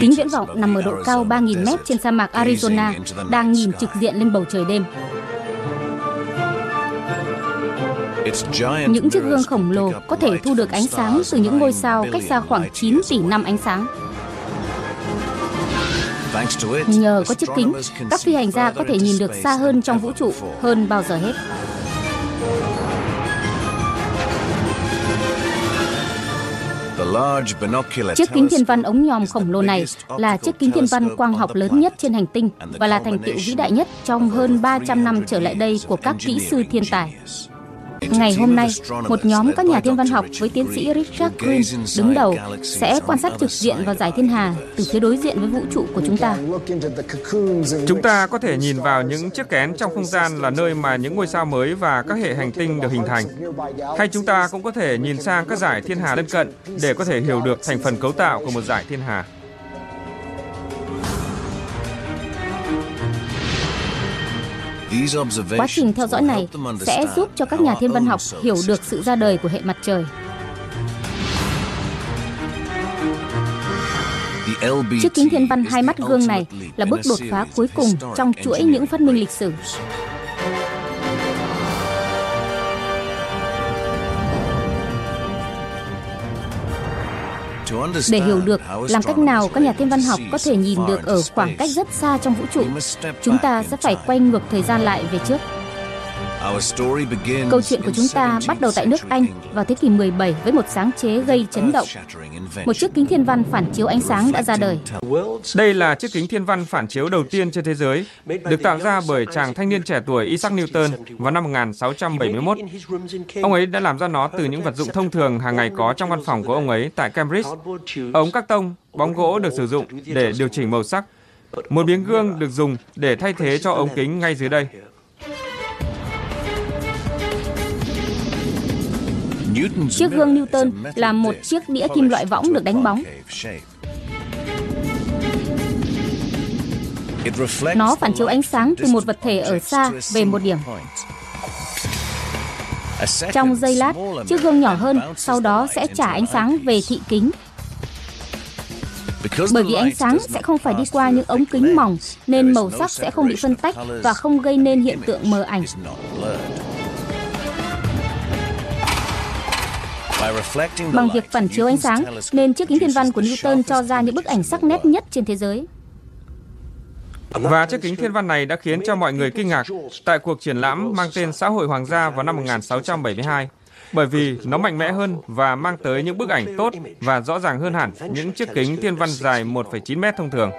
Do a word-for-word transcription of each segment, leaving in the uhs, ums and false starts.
Kính viễn vọng nằm ở độ cao ba nghìn mét trên sa mạc Arizona, đang nhìn trực diện lên bầu trời đêm. Những chiếc gương khổng lồ có thể thu được ánh sáng từ những ngôi sao cách xa khoảng chín tỷ năm ánh sáng. Nhờ có chiếc kính, các phi hành gia có thể nhìn được xa hơn trong vũ trụ hơn bao giờ hết. Chiếc kính thiên văn ống nhòm khổng lồ này là chiếc kính thiên văn quang học lớn nhất trên hành tinh và là thành tựu vĩ đại nhất trong hơn ba trăm năm trở lại đây của các kỹ sư thiên tài. Ngày hôm nay, một nhóm các nhà thiên văn học với tiến sĩ Richard Green đứng đầu sẽ quan sát trực diện vào dải thiên hà từ phía đối diện với vũ trụ của chúng ta. Chúng ta có thể nhìn vào những chiếc kén trong không gian là nơi mà những ngôi sao mới và các hệ hành tinh được hình thành. Hay chúng ta cũng có thể nhìn sang các dải thiên hà lân cận để có thể hiểu được thành phần cấu tạo của một dải thiên hà. Quá trình theo dõi này sẽ giúp cho các nhà thiên văn học hiểu được sự ra đời của hệ mặt trời. Chiếc kính thiên văn hai mắt gương này là bước đột phá cuối cùng trong chuỗi những phát minh lịch sử. Để hiểu được làm cách nào các nhà thiên văn học có thể nhìn được ở khoảng cách rất xa trong vũ trụ, chúng ta sẽ phải quay ngược thời gian lại về trước. Câu chuyện của chúng ta bắt đầu tại nước Anh vào thế kỷ mười bảy với một sáng chế gây chấn động. Một chiếc kính thiên văn phản chiếu ánh sáng đã ra đời. Đây là chiếc kính thiên văn phản chiếu đầu tiên trên thế giới, được tạo ra bởi chàng thanh niên trẻ tuổi Isaac Newton vào năm một nghìn sáu trăm bảy mươi mốt. Ông ấy đã làm ra nó từ những vật dụng thông thường hàng ngày có trong văn phòng của ông ấy tại Cambridge. Ống các tông, bóng gỗ được sử dụng để điều chỉnh màu sắc. Một miếng gương được dùng để thay thế cho ống kính ngay dưới đây. Chiếc gương Newton là một chiếc đĩa kim loại võng được đánh bóng. Nó phản chiếu ánh sáng từ một vật thể ở xa về một điểm. Trong giây lát, chiếc gương nhỏ hơn sau đó sẽ trả ánh sáng về thị kính. Bởi vì ánh sáng sẽ không phải đi qua những ống kính mỏng, nên màu sắc sẽ không bị phân tách và không gây nên hiện tượng mờ ảnh. Bằng việc phản chiếu ánh sáng, nên chiếc kính thiên văn của Newton cho ra những bức ảnh sắc nét nhất trên thế giới. Và chiếc kính thiên văn này đã khiến cho mọi người kinh ngạc tại cuộc triển lãm mang tên Xã hội Hoàng gia vào năm một nghìn sáu trăm bảy mươi hai, bởi vì nó mạnh mẽ hơn và mang tới những bức ảnh tốt và rõ ràng hơn hẳn những chiếc kính thiên văn dài một phẩy chín mét thông thường.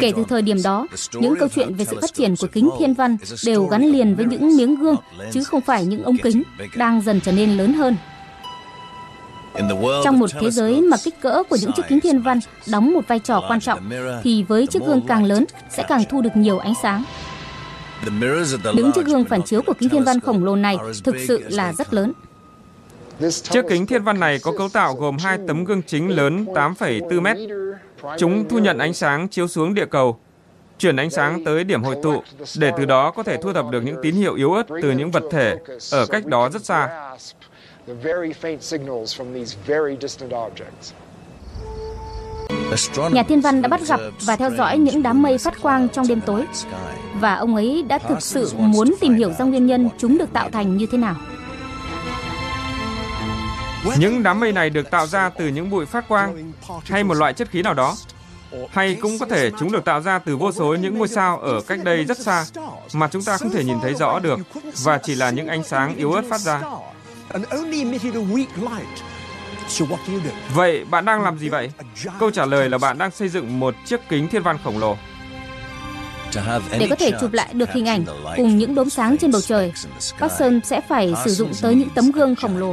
Kể từ thời điểm đó, những câu chuyện về sự phát triển của kính thiên văn đều gắn liền với những miếng gương, chứ không phải những ống kính, đang dần trở nên lớn hơn. Trong một thế giới mà kích cỡ của những chiếc kính thiên văn đóng một vai trò quan trọng, thì với chiếc gương càng lớn sẽ càng thu được nhiều ánh sáng. Đứng trước gương phản chiếu của kính thiên văn khổng lồ này thực sự là rất lớn. Chiếc kính thiên văn này có cấu tạo gồm hai tấm gương chính lớn tám phẩy bốn mét. Chúng thu nhận ánh sáng chiếu xuống địa cầu, chuyển ánh sáng tới điểm hội tụ, để từ đó có thể thu thập được những tín hiệu yếu ớt từ những vật thể ở cách đó rất xa. Nhà thiên văn đã bắt gặp và theo dõi những đám mây phát quang trong đêm tối, và ông ấy đã thực sự muốn tìm hiểu ra nguyên nhân chúng được tạo thành như thế nào. Những đám mây này được tạo ra từ những bụi phát quang hay một loại chất khí nào đó, hay cũng có thể chúng được tạo ra từ vô số những ngôi sao ở cách đây rất xa mà chúng ta không thể nhìn thấy rõ được và chỉ là những ánh sáng yếu ớt phát ra. Vậy bạn đang làm gì vậy? Câu trả lời là bạn đang xây dựng một chiếc kính thiên văn khổng lồ. Để có thể chụp lại được hình ảnh cùng những đốm sáng trên bầu trời, Parsons sẽ phải sử dụng tới những tấm gương khổng lồ.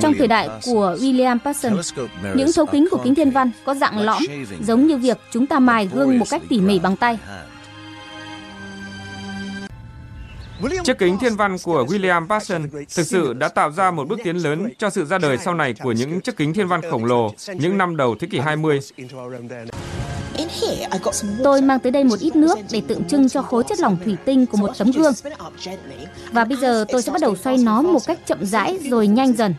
Trong thời đại của William Parsons, những thấu kính của kính thiên văn có dạng lõm, giống như việc chúng ta mài gương một cách tỉ mỉ bằng tay. Chiếc kính thiên văn của William Parsons thực sự đã tạo ra một bước tiến lớn cho sự ra đời sau này của những chiếc kính thiên văn khổng lồ những năm đầu thế kỷ hai mươi. Tôi mang tới đây một ít nước để tượng trưng cho khối chất lỏng thủy tinh của một tấm gương. Và bây giờ tôi sẽ bắt đầu xoay nó một cách chậm rãi rồi nhanh dần.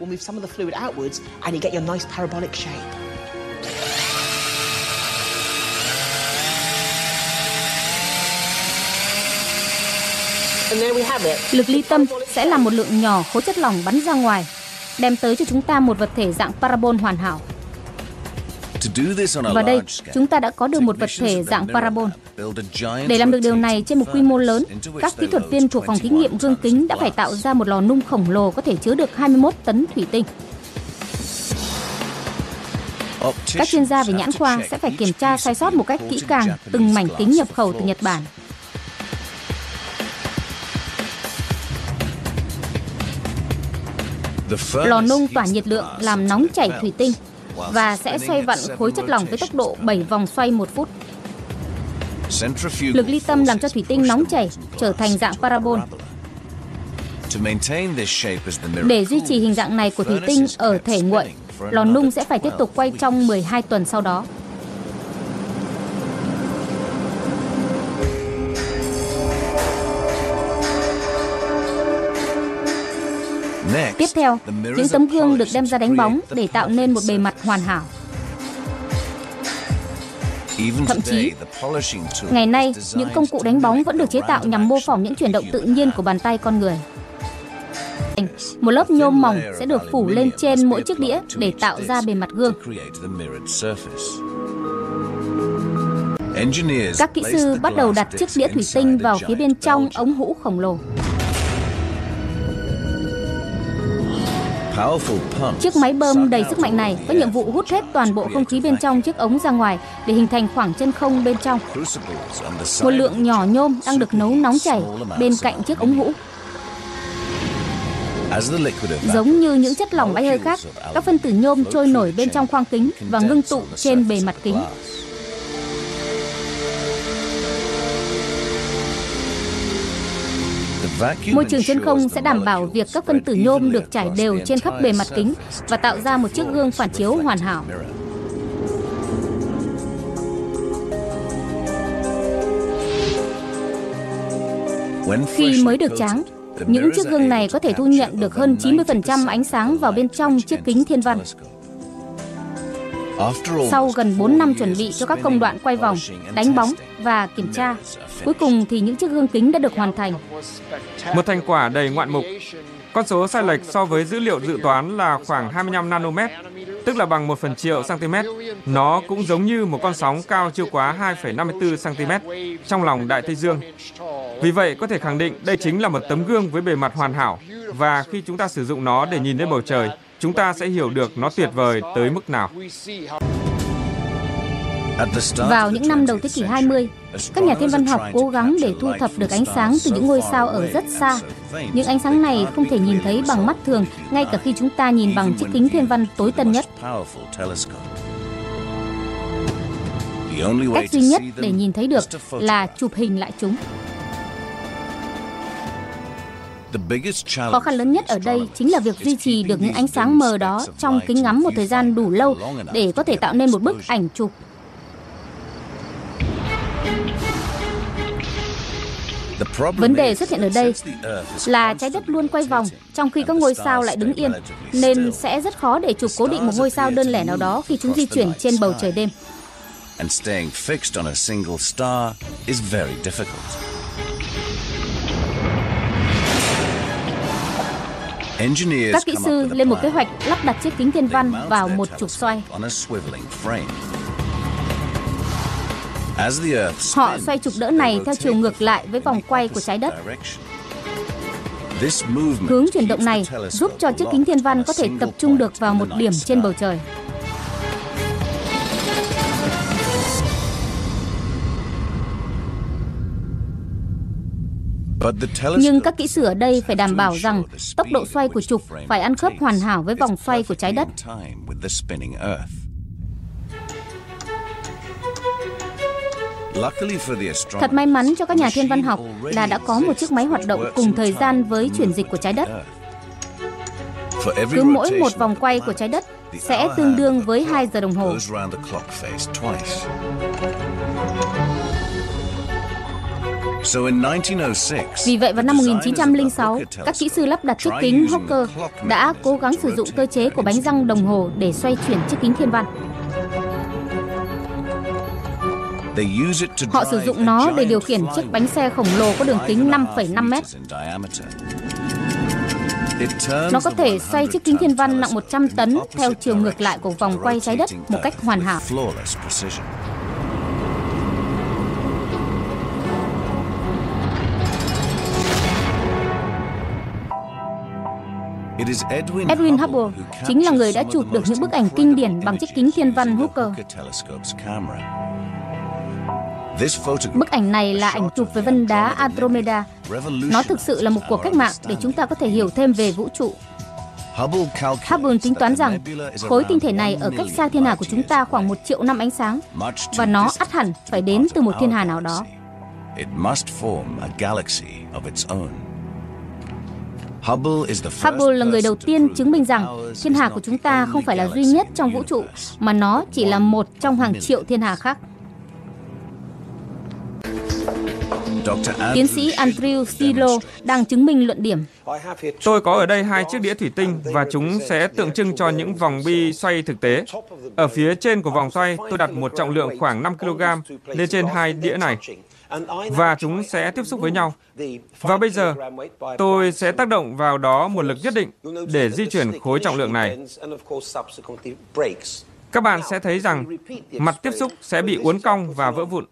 Lực ly tâm sẽ là một lượng nhỏ khối chất lỏng bắn ra ngoài, đem tới cho chúng ta một vật thể dạng parabol hoàn hảo. Và đây, chúng ta đã có được một vật thể dạng parabol. Để làm được điều này trên một quy mô lớn, các kỹ thuật viên thuộc phòng thí nghiệm gương kính đã phải tạo ra một lò nung khổng lồ có thể chứa được hai mươi mốt tấn thủy tinh. Các chuyên gia về nhãn khoa sẽ phải kiểm tra sai sót một cách kỹ càng từng mảnh kính nhập khẩu từ Nhật Bản. Lò nung tỏa nhiệt lượng làm nóng chảy thủy tinh và sẽ xoay vặn khối chất lỏng với tốc độ bảy vòng xoay một phút. Lực ly tâm làm cho thủy tinh nóng chảy trở thành dạng parabol. Để duy trì hình dạng này của thủy tinh ở thể nguội, lò nung sẽ phải tiếp tục quay trong mười hai tuần sau đó. Tiếp theo, những tấm gương được đem ra đánh bóng để tạo nên một bề mặt hoàn hảo. Thậm chí, ngày nay, những công cụ đánh bóng vẫn được chế tạo nhằm mô phỏng những chuyển động tự nhiên của bàn tay con người. Một lớp nhôm mỏng sẽ được phủ lên trên mỗi chiếc đĩa để tạo ra bề mặt gương. Các kỹ sư bắt đầu đặt chiếc đĩa thủy tinh vào phía bên trong ống hũ khổng lồ. Chiếc máy bơm đầy sức mạnh này có nhiệm vụ hút hết toàn bộ không khí bên trong chiếc ống ra ngoài để hình thành khoảng chân không bên trong. Một lượng nhỏ nhôm đang được nấu nóng chảy bên cạnh chiếc ống hũ. Giống như những chất lỏng bay hơi khác, các phân tử nhôm trôi nổi bên trong khoang kính và ngưng tụ trên bề mặt kính. Môi trường trên không sẽ đảm bảo việc các phân tử nhôm được trải đều trên khắp bề mặt kính và tạo ra một chiếc gương phản chiếu hoàn hảo. Khi mới được tráng, những chiếc gương này có thể thu nhận được hơn chín mươi phần trăm ánh sáng vào bên trong chiếc kính thiên văn. Sau gần bốn năm chuẩn bị cho các công đoạn quay vòng, đánh bóng và kiểm tra, cuối cùng thì những chiếc gương kính đã được hoàn thành. Một thành quả đầy ngoạn mục. Con số sai lệch so với dữ liệu dự toán là khoảng hai mươi lăm nanomet, tức là bằng một phần triệu xăng-ti-mét. Nó cũng giống như một con sóng cao chưa quá hai phẩy năm mươi tư xăng-ti-mét trong lòng Đại Tây Dương. Vì vậy, có thể khẳng định đây chính là một tấm gương với bề mặt hoàn hảo, và khi chúng ta sử dụng nó để nhìn lên bầu trời, chúng ta sẽ hiểu được nó tuyệt vời tới mức nào. Vào những năm đầu thế kỷ hai mươi, các nhà thiên văn học cố gắng để thu thập được ánh sáng từ những ngôi sao ở rất xa. Những ánh sáng này không thể nhìn thấy bằng mắt thường, ngay cả khi chúng ta nhìn bằng chiếc kính thiên văn tối tân nhất. Cách duy nhất để nhìn thấy được là chụp hình lại chúng. Khó khăn lớn nhất ở đây chính là việc duy trì được những ánh sáng mờ đó trong kính ngắm một thời gian đủ lâu để có thể tạo nên một bức ảnh chụp. Vấn đề xuất hiện ở đây là trái đất luôn quay vòng trong khi các ngôi sao lại đứng yên, nên sẽ rất khó để chụp cố định một ngôi sao đơn lẻ nào đó khi chúng di chuyển trên bầu trời đêm. Các kỹ sư lên một kế hoạch lắp đặt chiếc kính thiên văn vào một trục xoay. Họ xoay trục đỡ này theo chiều ngược lại với vòng quay của trái đất. Hướng chuyển động này giúp cho chiếc kính thiên văn có thể tập trung được vào một điểm trên bầu trời. Nhưng các kỹ sư ở đây phải đảm bảo rằng tốc độ xoay của trục phải ăn khớp hoàn hảo với vòng xoay của trái đất. Thật may mắn cho các nhà thiên văn học là đã có một chiếc máy hoạt động cùng thời gian với chuyển dịch của trái đất. Cứ mỗi một vòng quay của trái đất sẽ tương đương với hai giờ đồng hồ. Vì vậy vào năm một nghìn chín trăm linh sáu, các kỹ sư lắp đặt chiếc kính Hooker đã cố gắng sử dụng cơ chế của bánh răng đồng hồ để xoay chuyển chiếc kính thiên văn. Họ sử dụng nó để điều khiển chiếc bánh xe khổng lồ có đường kính năm phẩy năm mét. Nó có thể xoay chiếc kính thiên văn nặng một trăm tấn theo chiều ngược lại của vòng quay trái đất một cách hoàn hảo. Edwin Hubble chính là người đã chụp được những bức ảnh kinh điển bằng chiếc kính thiên văn Hooker. Bức ảnh này là ảnh chụp về vân đá Andromeda. Nó thực sự là một cuộc cách mạng để chúng ta có thể hiểu thêm về vũ trụ. Hubble tính toán rằng khối tinh thể này ở cách xa thiên hà của chúng ta khoảng một triệu năm ánh sáng, và nó ắt hẳn phải đến từ một thiên hà nào đó. Hubble là người đầu tiên chứng minh rằng thiên hà của chúng ta không phải là duy nhất trong vũ trụ, mà nó chỉ là một trong hàng triệu thiên hà khác. Tiến sĩ Andrew Silo đang chứng minh luận điểm. Tôi có ở đây hai chiếc đĩa thủy tinh và chúng sẽ tượng trưng cho những vòng bi xoay thực tế. Ở phía trên của vòng xoay, tôi đặt một trọng lượng khoảng năm ki lô gam lên trên hai đĩa này, và chúng sẽ tiếp xúc với nhau. Và bây giờ, tôi sẽ tác động vào đó một lực nhất định để di chuyển khối trọng lượng này. Các bạn sẽ thấy rằng mặt tiếp xúc sẽ bị uốn cong và vỡ vụn.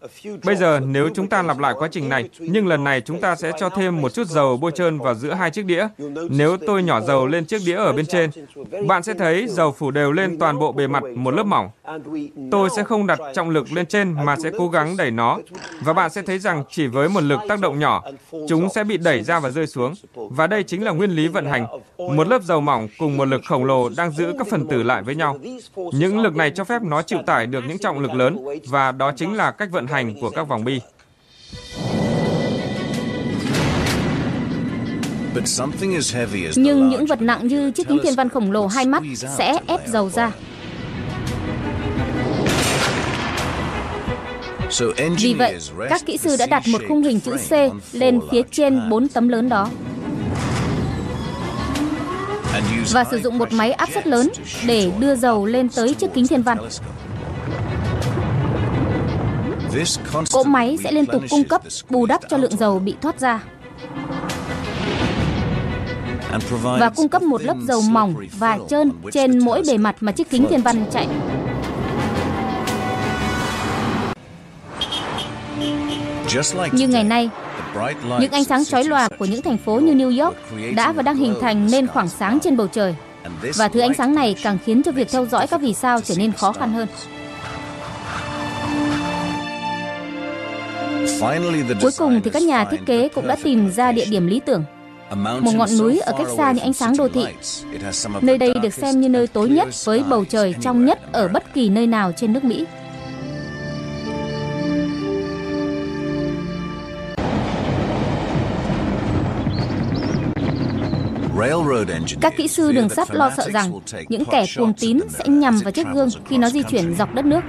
Bây giờ, nếu chúng ta lặp lại quá trình này, nhưng lần này chúng ta sẽ cho thêm một chút dầu bôi trơn vào giữa hai chiếc đĩa. Nếu tôi nhỏ dầu lên chiếc đĩa ở bên trên, bạn sẽ thấy dầu phủ đều lên toàn bộ bề mặt một lớp mỏng. Tôi sẽ không đặt trọng lực lên trên mà sẽ cố gắng đẩy nó. Và bạn sẽ thấy rằng chỉ với một lực tác động nhỏ, chúng sẽ bị đẩy ra và rơi xuống. Và đây chính là nguyên lý vận hành. Một lớp dầu mỏng cùng một lực khổng lồ đang giữ các phần tử lại với nhau. Những lực này cho phép nó chịu tải được những trọng lực lớn, và đó chính là cách vận hành của các vòng bi. Nhưng những vật nặng như chiếc kính thiên văn khổng lồ hai mắt sẽ ép dầu ra. Vì vậy, các kỹ sư đã đặt một khung hình chữ C lên phía trên bốn tấm lớn đó, và sử dụng một máy áp suất lớn để đưa dầu lên tới chiếc kính thiên văn. Cỗ máy sẽ liên tục cung cấp, bù đắp cho lượng dầu bị thoát ra, và cung cấp một lớp dầu mỏng và trơn trên mỗi bề mặt mà chiếc kính thiên văn chạy. Như ngày nay, những ánh sáng chói lòa của những thành phố như New York đã và đang hình thành nên khoảng sáng trên bầu trời. Và thứ ánh sáng này càng khiến cho việc theo dõi các vì sao trở nên khó khăn hơn. Cuối cùng thì các nhà thiết kế cũng đã tìm ra địa điểm lý tưởng. Một ngọn núi ở cách xa những ánh sáng đô thị. Nơi đây được xem như nơi tối nhất với bầu trời trong nhất ở bất kỳ nơi nào trên nước Mỹ. Các kỹ sư đường sắt lo sợ rằng những kẻ cuồng tín sẽ nhằm vào chiếc gương khi nó di chuyển dọc đất nước.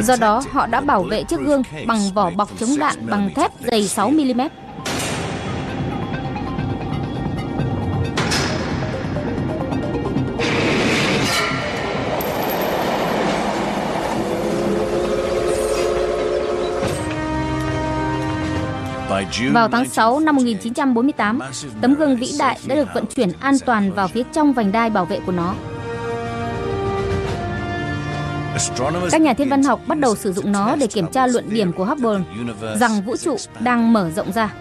Do đó, họ đã bảo vệ chiếc gương bằng vỏ bọc chống đạn bằng thép dày sáu mi li mét. Vào tháng sáu năm một nghìn chín trăm bốn mươi tám, tấm gương vĩ đại đã được vận chuyển an toàn vào phía trong vành đai bảo vệ của nó. Các nhà thiên văn học bắt đầu sử dụng nó để kiểm tra luận điểm của Hubble rằng vũ trụ đang mở rộng ra.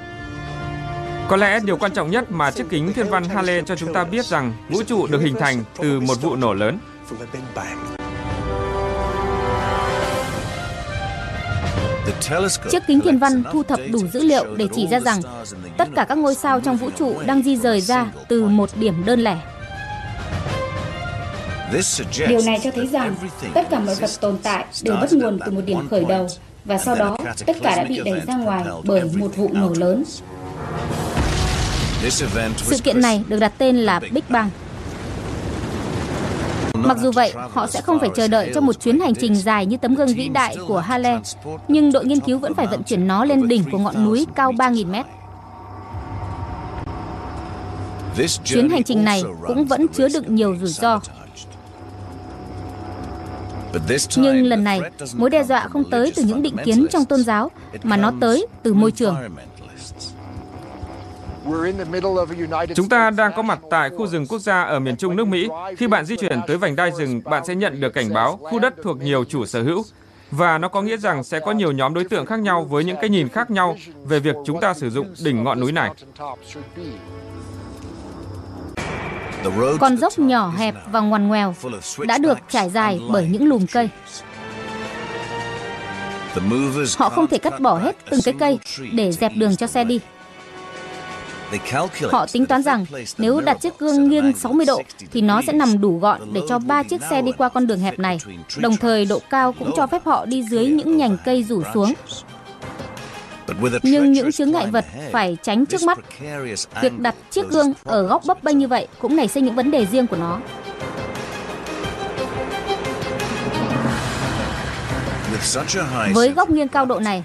Có lẽ điều quan trọng nhất mà chiếc kính thiên văn Hale cho chúng ta biết rằng vũ trụ được hình thành từ một vụ nổ lớn. Chiếc kính thiên văn thu thập đủ dữ liệu để chỉ ra rằng tất cả các ngôi sao trong vũ trụ đang di rời ra từ một điểm đơn lẻ. Điều này cho thấy rằng tất cả mọi vật tồn tại đều bắt nguồn từ một điểm khởi đầu, và sau đó tất cả đã bị đẩy ra ngoài bởi một vụ nổ lớn. Sự kiện này được đặt tên là Big Bang. Mặc dù vậy, họ sẽ không phải chờ đợi cho một chuyến hành trình dài như tấm gương vĩ đại của Hale, nhưng đội nghiên cứu vẫn phải vận chuyển nó lên đỉnh của ngọn núi cao ba nghìn mét. Chuyến hành trình này cũng vẫn chứa đựng nhiều rủi ro. Nhưng lần này, mối đe dọa không tới từ những định kiến trong tôn giáo, mà nó tới từ môi trường. Chúng ta đang có mặt tại khu rừng quốc gia ở miền Trung nước Mỹ. Khi bạn di chuyển tới vành đai rừng, bạn sẽ nhận được cảnh báo khu đất thuộc nhiều chủ sở hữu. Và nó có nghĩa rằng sẽ có nhiều nhóm đối tượng khác nhau với những cái nhìn khác nhau về việc chúng ta sử dụng đỉnh ngọn núi này. Con dốc nhỏ hẹp và ngoằn ngoèo đã được trải dài bởi những lùm cây. Họ không thể cắt bỏ hết từng cái cây để dẹp đường cho xe đi. Họ tính toán rằng nếu đặt chiếc gương nghiêng sáu mươi độ thì nó sẽ nằm đủ gọn để cho ba chiếc xe đi qua con đường hẹp này. Đồng thời độ cao cũng cho phép họ đi dưới những nhành cây rủ xuống. Nhưng những chướng ngại vật phải tránh trước mắt. Việc đặt chiếc gương ở góc bấp bênh như vậy cũng nảy sinh những vấn đề riêng của nó. Với góc nghiêng cao độ này,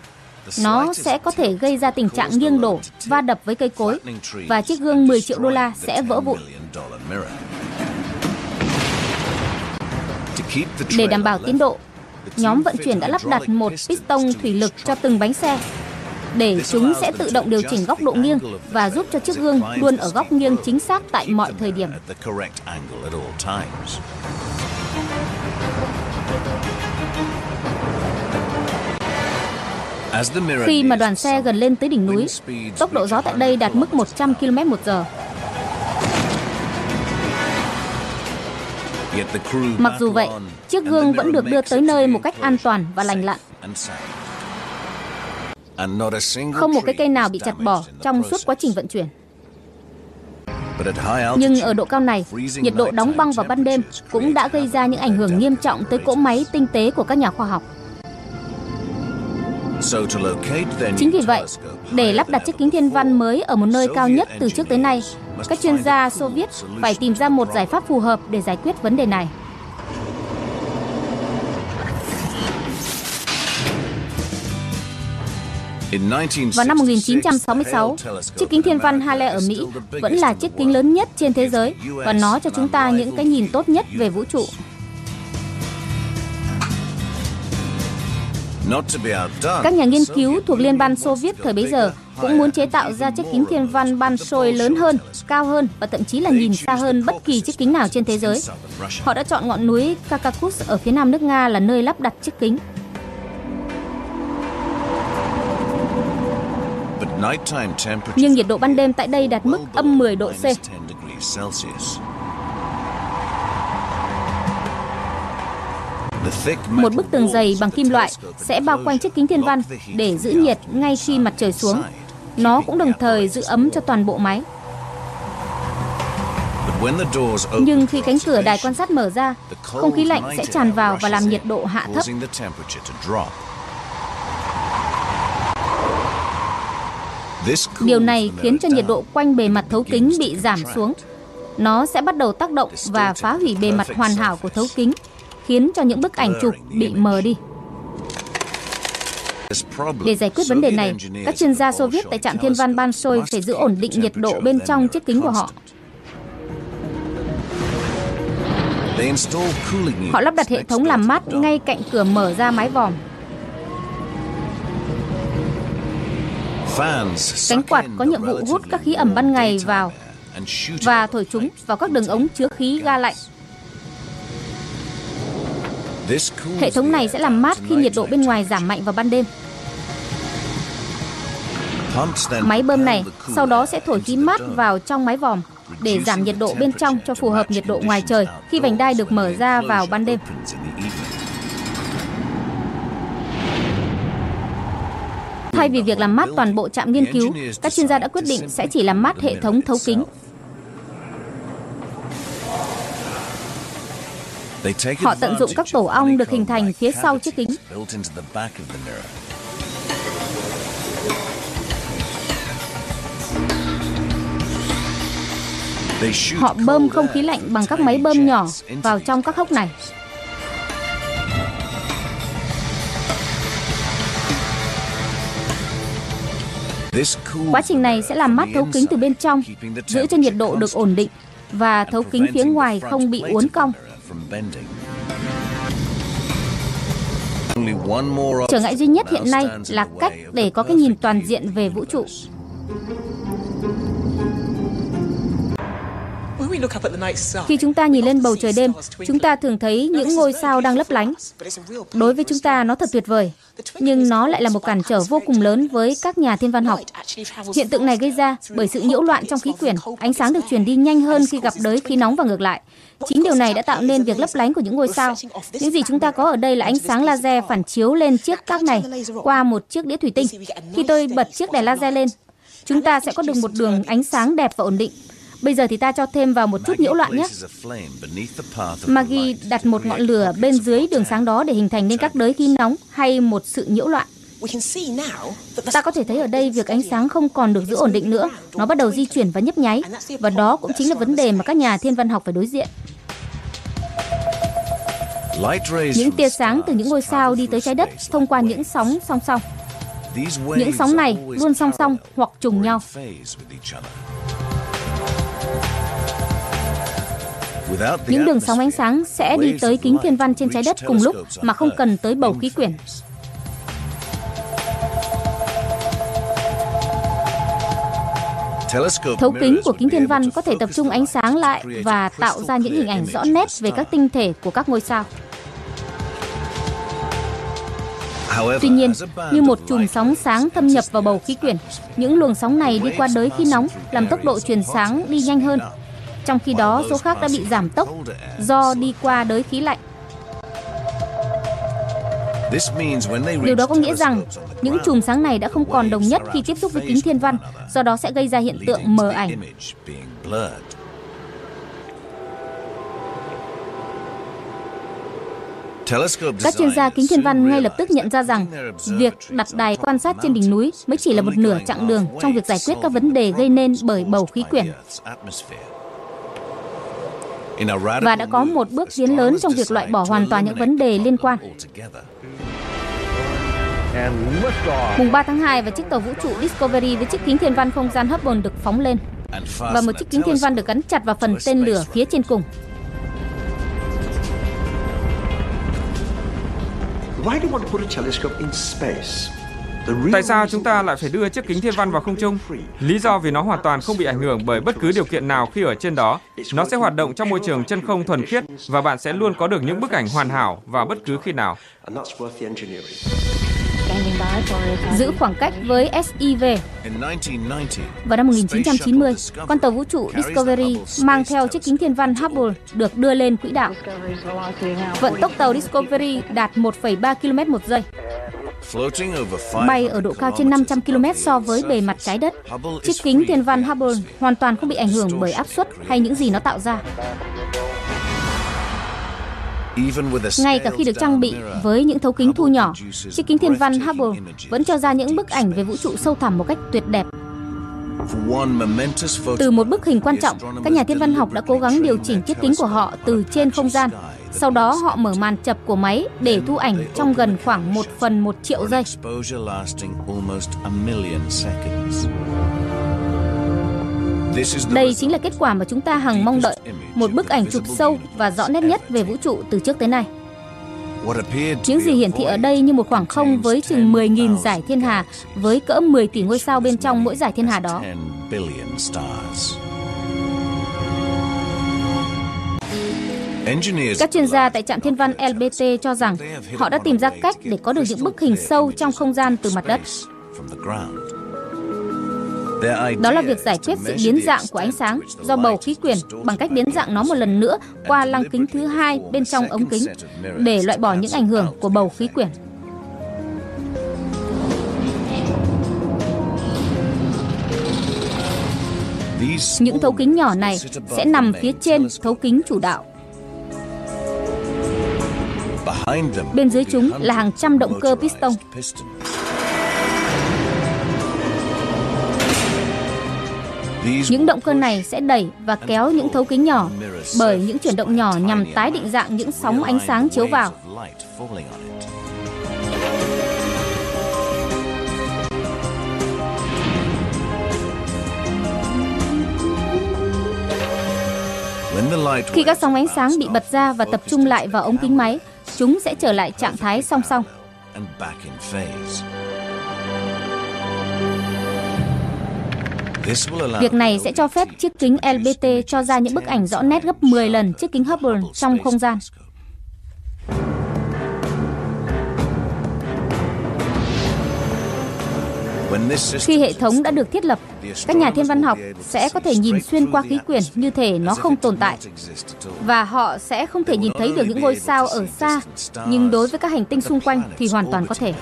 nó sẽ có thể gây ra tình trạng nghiêng đổ, va đập với cây cối, và chiếc gương mười triệu đô la sẽ vỡ vụn. Để đảm bảo tiến độ, nhóm vận chuyển đã lắp đặt một piston thủy lực cho từng bánh xe, để chúng sẽ tự động điều chỉnh góc độ nghiêng và giúp cho chiếc gương luôn ở góc nghiêng chính xác tại mọi thời điểm. Khi mà đoàn xe gần lên tới đỉnh núi, tốc độ gió tại đây đạt mức một trăm ki lô mét một giờ. Mặc dù vậy, chiếc gương vẫn được đưa tới nơi một cách an toàn và lành lặn. Không một cái cây nào bị chặt bỏ trong suốt quá trình vận chuyển. Nhưng ở độ cao này, nhiệt độ đóng băng vào ban đêm cũng đã gây ra những ảnh hưởng nghiêm trọng tới cỗ máy tinh tế của các nhà khoa học. Chính vì vậy, để lắp đặt chiếc kính thiên văn mới ở một nơi cao nhất từ trước tới nay, các chuyên gia Xô Viết phải tìm ra một giải pháp phù hợp để giải quyết vấn đề này. Vào năm một nghìn chín trăm sáu mươi sáu, chiếc kính thiên văn Hale ở Mỹ vẫn là chiếc kính lớn nhất trên thế giới và nó cho chúng ta những cái nhìn tốt nhất về vũ trụ. Các nhà nghiên cứu thuộc Liên bang Xô Viết thời bấy giờ cũng muốn chế tạo ra chiếc kính thiên văn ban soi lớn hơn, cao hơn và thậm chí là nhìn xa hơn bất kỳ chiếc kính nào trên thế giới. Họ đã chọn ngọn núi Kakakus ở phía nam nước Nga là nơi lắp đặt chiếc kính. Nhưng nhiệt độ ban đêm tại đây đạt mức âm mười độ C. Một bức tường dày bằng kim loại sẽ bao quanh chiếc kính thiên văn để giữ nhiệt ngay khi mặt trời xuống. Nó cũng đồng thời giữ ấm cho toàn bộ máy. Nhưng khi cánh cửa đài quan sát mở ra, không khí lạnh sẽ tràn vào và làm nhiệt độ hạ thấp. Điều này khiến cho nhiệt độ quanh bề mặt thấu kính bị giảm xuống. Nó sẽ bắt đầu tác động và phá hủy bề mặt hoàn hảo của thấu kính, khiến cho những bức ảnh chụp bị mờ đi. Để giải quyết vấn đề này, các chuyên gia Xô Viết tại trạm thiên văn Ban Soi phải giữ ổn định nhiệt độ bên trong chiếc kính của họ. Họ lắp đặt hệ thống làm mát ngay cạnh cửa mở ra mái vòm. Cánh quạt có nhiệm vụ hút các khí ẩm ban ngày vào và thổi chúng vào các đường ống chứa khí ga lạnh. Hệ thống này sẽ làm mát khi nhiệt độ bên ngoài giảm mạnh vào ban đêm. Máy bơm này sau đó sẽ thổi khí mát vào trong máy vòm để giảm nhiệt độ bên trong cho phù hợp nhiệt độ ngoài trời khi vành đai được mở ra vào ban đêm. Thay vì việc làm mát toàn bộ trạm nghiên cứu, các chuyên gia đã quyết định sẽ chỉ làm mát hệ thống thấu kính. Họ tận dụng các tổ ong được hình thành phía sau chiếc kính. Họ bơm không khí lạnh bằng các máy bơm nhỏ vào trong các hốc này. Quá trình này sẽ làm mát thấu kính từ bên trong, giữ cho nhiệt độ được ổn định và thấu kính phía ngoài không bị uốn cong. Trở ngại duy nhất hiện nay là cách để có cái nhìn toàn diện về vũ trụ. Khi chúng ta nhìn lên bầu trời đêm, chúng ta thường thấy những ngôi sao đang lấp lánh. Đối với chúng ta nó thật tuyệt vời, nhưng nó lại là một cản trở vô cùng lớn với các nhà thiên văn học. Hiện tượng này gây ra bởi sự nhiễu loạn trong khí quyển, ánh sáng được truyền đi nhanh hơn khi gặp đới khí nóng và ngược lại. Chính điều này đã tạo nên việc lấp lánh của những ngôi sao. Những gì chúng ta có ở đây là ánh sáng laser phản chiếu lên chiếc cáp này qua một chiếc đĩa thủy tinh. Khi tôi bật chiếc đèn laser lên, chúng ta sẽ có được một đường ánh sáng đẹp và ổn định. Bây giờ thì ta cho thêm vào một chút nhiễu loạn nhé. Maggie đặt một ngọn lửa bên dưới đường sáng đó để hình thành nên các đới khí nóng hay một sự nhiễu loạn. Ta có thể thấy ở đây việc ánh sáng không còn được giữ ổn định nữa. Nó bắt đầu di chuyển và nhấp nháy. Và đó cũng chính là vấn đề mà các nhà thiên văn học phải đối diện. Những tia sáng từ những ngôi sao đi tới trái đất thông qua những sóng song song. Những sóng này luôn song song hoặc trùng nhau. Những đường sóng ánh sáng sẽ đi tới kính thiên văn trên trái đất cùng lúc mà không cần tới bầu khí quyển. Thấu kính của kính thiên văn có thể tập trung ánh sáng lại và tạo ra những hình ảnh rõ nét về các tinh thể của các ngôi sao. Tuy nhiên, như một chùm sóng sáng thâm nhập vào bầu khí quyển, những luồng sóng này đi qua đới khí nóng làm tốc độ truyền sáng đi nhanh hơn. Trong khi đó, số khác đã bị giảm tốc do đi qua đới khí lạnh. Điều đó có nghĩa rằng những chùm sáng này đã không còn đồng nhất khi tiếp xúc với kính thiên văn, do đó sẽ gây ra hiện tượng mờ ảnh. Các chuyên gia kính thiên văn ngay lập tức nhận ra rằng việc đặt đài quan sát trên đỉnh núi mới chỉ là một nửa chặng đường trong việc giải quyết các vấn đề gây nên bởi bầu khí quyển. Và đã có một bước tiến lớn trong việc loại bỏ hoàn toàn những vấn đề liên quan. Mùng ba tháng hai và chiếc tàu vũ trụ Discovery với chiếc kính thiên văn không gian Hubble được phóng lên. Và một chiếc kính thiên văn được gắn chặt vào phần tên lửa phía trên cùng. Tại sao chúng ta lại phải đưa chiếc kính thiên văn vào không trung? Lý do vì nó hoàn toàn không bị ảnh hưởng bởi bất cứ điều kiện nào khi ở trên đó. Nó sẽ hoạt động trong môi trường chân không thuần khiết và bạn sẽ luôn có được những bức ảnh hoàn hảo vào bất cứ khi nào. Giữ khoảng cách với ét i vê. Vào năm một nghìn chín trăm chín mươi, con tàu vũ trụ Discovery mang theo chiếc kính thiên văn Hubble được đưa lên quỹ đạo. Vận tốc tàu Discovery đạt một phẩy ba ki lô mét một giây. Bay ở độ cao trên năm trăm ki lô mét so với bề mặt trái đất, chiếc kính thiên văn Hubble hoàn toàn không bị ảnh hưởng bởi áp suất hay những gì nó tạo ra. Ngay cả khi được trang bị với những thấu kính thu nhỏ, chiếc kính thiên văn Hubble vẫn cho ra những bức ảnh về vũ trụ sâu thẳm một cách tuyệt đẹp. Từ một bức hình quan trọng, các nhà thiên văn học đã cố gắng điều chỉnh chiếc kính của họ từ trên không gian. Sau đó họ mở màn chập của máy để thu ảnh trong gần khoảng một phần một triệu giây. Đây chính là kết quả mà chúng ta hằng mong đợi, một bức ảnh chụp sâu và rõ nét nhất về vũ trụ từ trước tới nay. Những gì hiển thị ở đây như một khoảng không với chừng mười nghìn dải thiên hà, với cỡ mười tỷ ngôi sao bên trong mỗi dải thiên hà đó. Các chuyên gia tại trạm thiên văn lờ bê tê cho rằng họ đã tìm ra cách để có được những bức hình sâu trong không gian từ mặt đất. Đó là việc giải quyết sự biến dạng của ánh sáng do bầu khí quyển bằng cách biến dạng nó một lần nữa qua lăng kính thứ hai bên trong ống kính để loại bỏ những ảnh hưởng của bầu khí quyển. Những thấu kính nhỏ này sẽ nằm phía trên thấu kính chủ đạo. Bên dưới chúng là hàng trăm động cơ piston. Những động cơ này sẽ đẩy và kéo những thấu kính nhỏ bởi những chuyển động nhỏ nhằm tái định dạng những sóng ánh sáng chiếu vào. Khi các sóng ánh sáng bị bật ra và tập trung lại vào ống kính máy, chúng sẽ trở lại trạng thái song song. Việc này sẽ cho phép chiếc kính L B T cho ra những bức ảnh rõ nét gấp mười lần chiếc kính Hubble trong không gian. Khi hệ thống đã được thiết lập, các nhà thiên văn học sẽ có thể nhìn xuyên qua khí quyển như thể nó không tồn tại. Và họ sẽ không thể nhìn thấy được những ngôi sao ở xa, nhưng đối với các hành tinh xung quanh thì hoàn toàn có thể.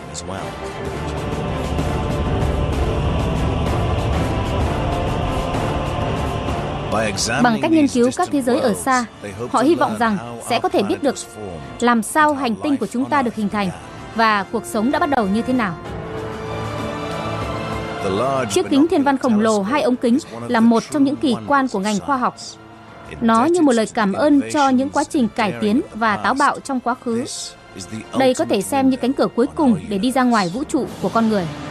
Bằng cách nghiên cứu các thế giới ở xa, họ hy vọng rằng sẽ có thể biết được làm sao hành tinh của chúng ta được hình thành và cuộc sống đã bắt đầu như thế nào. Chiếc kính thiên văn khổng lồ hai ống kính là một trong những kỳ quan của ngành khoa học. Nó như một lời cảm ơn cho những quá trình cải tiến và táo bạo trong quá khứ. Đây có thể xem như cánh cửa cuối cùng để đi ra ngoài vũ trụ của con người.